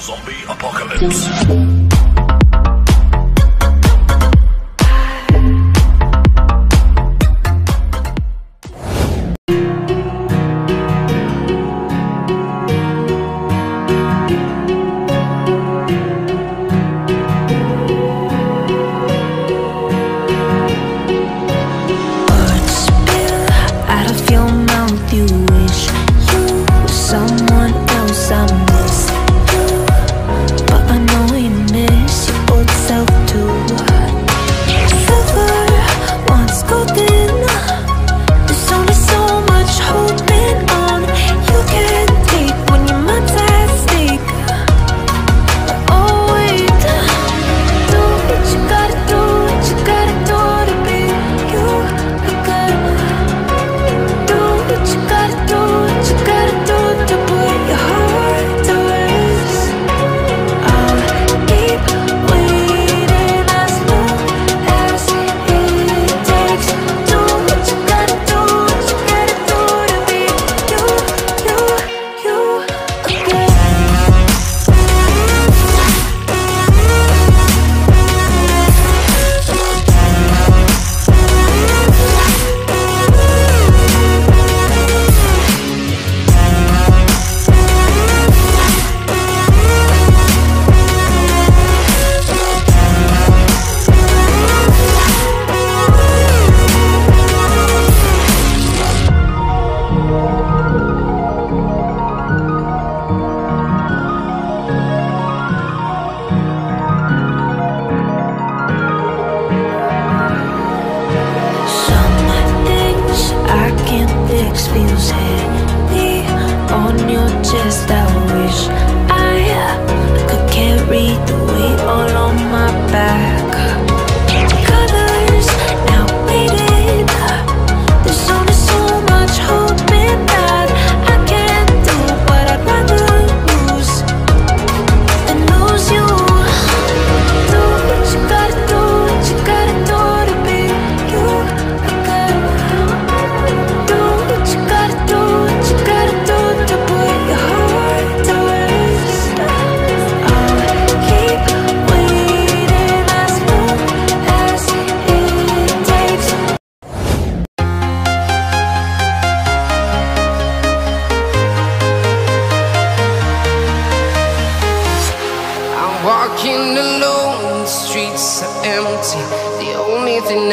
Zombie apocalypse. Feels heavy on your chest. I wish I could carry the weight all on my back. Colors now faded. There's only so much hope in that. I can't do what I'd rather lose than lose you. Do what you gotta do, what you gotta do to be you. I gotta do. Walking alone, the streets are empty. The only thing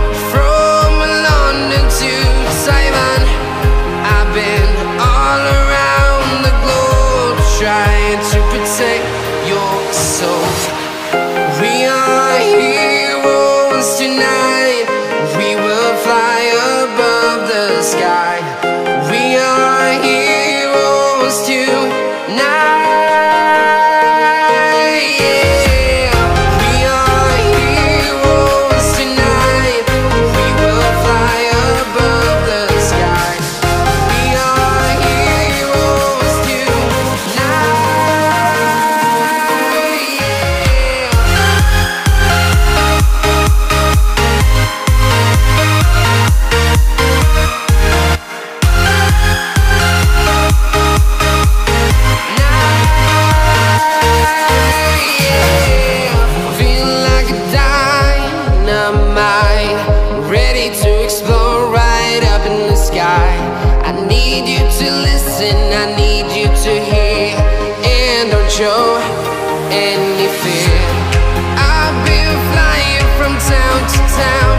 from London to Taiwan. I've been all around the globe, trying to protect your soul. We are heroes tonight. We will fly above the sky. We are heroes tonight. Yeah. We are heroes tonight. We will fly above the sky. We are heroes tonight. Yeah. Any fear. I've been flying from town to town.